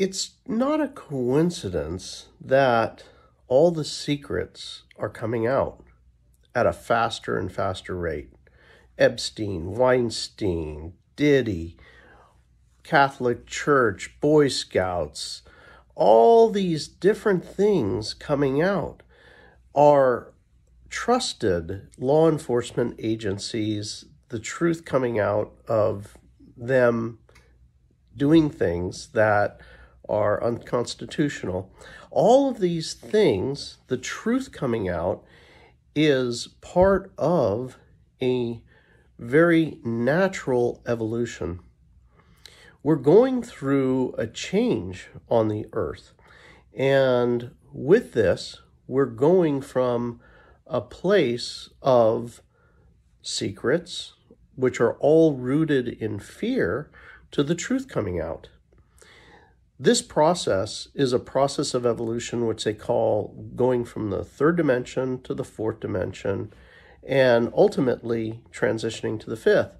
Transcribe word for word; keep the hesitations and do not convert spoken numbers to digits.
It's not a coincidence that all the secrets are coming out at a faster and faster rate. Epstein, Weinstein, Diddy, Catholic Church, Boy Scouts, all these different things coming out are trusted law enforcement agencies, the truth coming out of them doing things that are unconstitutional. All of these things, the truth coming out, is part of a very natural evolution. We're going through a change on the earth. And with this, we're going from a place of secrets, which are all rooted in fear, to the truth coming out. This process is a process of evolution, which they call going from the third dimension to the fourth dimension, and ultimately transitioning to the fifth.